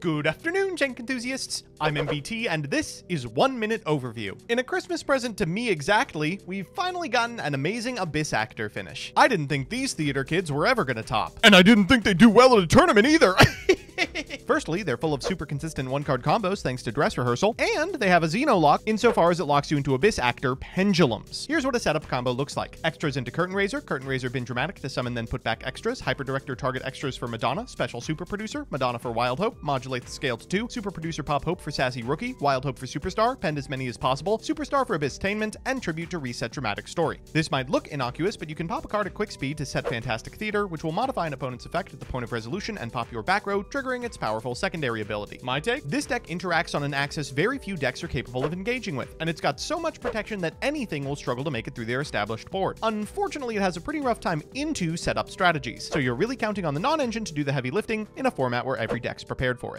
Good afternoon, Jenk enthusiasts. I'm MBT, and this is 1 Minute Overview. In a Christmas present to me exactly, we've finally gotten an amazing Abyss Actor finish. I didn't think these theater kids were ever gonna top. And I didn't think they'd do well at a tournament either. Firstly, they're full of super consistent one-card combos thanks to Dress Rehearsal, and they have a Xeno lock insofar as it locks you into Abyss Actor pendulums. Here's what a setup combo looks like. Extras into Curtain Razor bin Dramatic to summon then put back extras, Hyper Director target extras for Madonna, Special Super Producer, Madonna for Wild Hope, modulate the scale to 2, Super Producer Pop Hope for Sassy Rookie, Wild Hope for Superstar, pend as many as possible, Superstar for Abyss Attainment, and Tribute to reset Dramatic Story. This might look innocuous, but you can pop a card at quick speed to set Fantastic Theater, which will modify an opponent's effect at the point of resolution and pop your back row, triggering its powerful secondary ability. My take? This deck interacts on an axis very few decks are capable of engaging with, and it's got so much protection that anything will struggle to make it through their established board. Unfortunately, it has a pretty rough time into setup strategies, so you're really counting on the non-engine to do the heavy lifting in a format where every deck's prepared for it.